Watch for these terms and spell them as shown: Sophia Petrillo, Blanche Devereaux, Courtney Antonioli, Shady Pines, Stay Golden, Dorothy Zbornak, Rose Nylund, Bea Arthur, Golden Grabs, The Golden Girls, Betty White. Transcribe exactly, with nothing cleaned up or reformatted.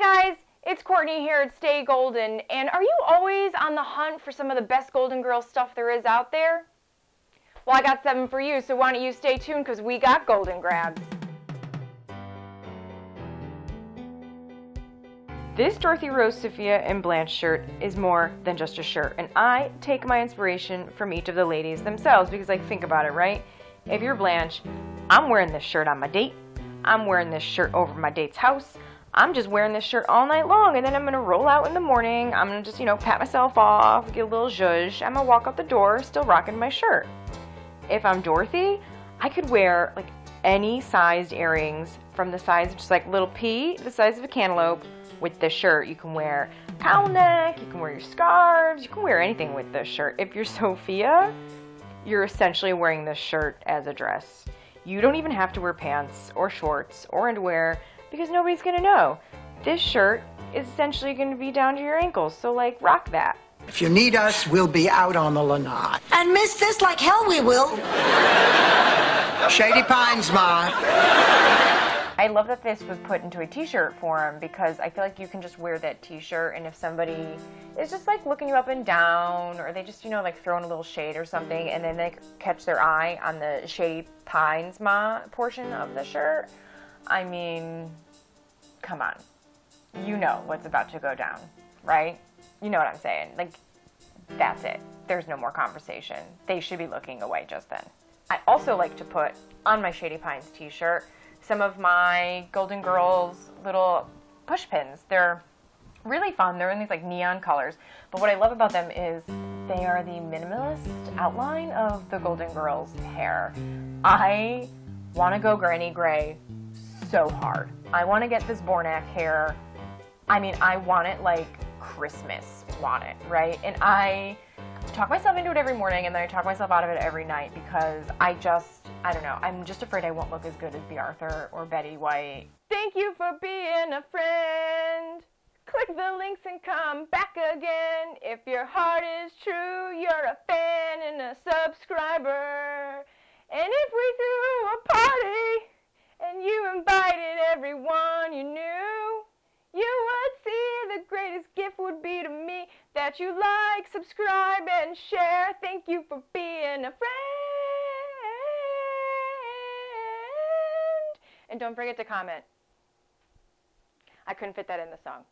guys, it's Courtney here at Stay Golden, and are you always on the hunt for some of the best Golden Girl stuff there is out there? Well, I got seven for you, so why don't you stay tuned, because we got Golden Grabs. This Dorothy, Rose, Sophia, and Blanche shirt is more than just a shirt, and I take my inspiration from each of the ladies themselves, because, like, think about it, right? If you're Blanche, I'm wearing this shirt on my date, I'm wearing this shirt over my date's house, I'm just wearing this shirt all night long, and then I'm going to roll out in the morning, I'm going to just, you know, pat myself off, get a little zhuzh, I'm going to walk out the door still rocking my shirt. If I'm Dorothy, I could wear, like, any sized earrings from the size of just, like, little pea, the size of a cantaloupe, with this shirt. You can wear cowl neck, you can wear your scarves, you can wear anything with this shirt. If you're Sophia, you're essentially wearing this shirt as a dress. You don't even have to wear pants or shorts or underwear, because nobody's gonna know. This shirt is essentially gonna be down to your ankles, so, like, rock that. If you need us, we'll be out on the lanai. And miss this like hell we will. Shady Pines, Ma. I love that this was put into a t-shirt form, because I feel like you can just wear that t-shirt, and if somebody is just, like, looking you up and down, or they just, you know, like, throwing a little shade or something, and then they catch their eye on the Shady Pines Ma portion of the shirt, I mean, come on. You know what's about to go down, right? You know what I'm saying. Like, that's it. There's no more conversation. They should be looking away just then. I also like to put on my Shady Pines t-shirt some of my Golden Girls little push pins. They're really fun. They're in these, like, neon colors. But what I love about them is they are the minimalist outline of the Golden Girls hair. I want to go Granny Gray so hard. I want to get this Zbornak hair. I mean, I want it like Christmas want it, right? And I talk myself into it every morning, and then I talk myself out of it every night, because I just, I don't know, I'm just afraid I won't look as good as Bea Arthur or Betty White. Thank you for being a friend. Click the links and come back again. If your heart is true, you're a fan and a subscriber. And if we threw a party and you invited everyone you knew, you would see the greatest gift would be to me that you like, subscribe, and share. Thank you for being a friend. And don't forget to comment. I couldn't fit that in the song.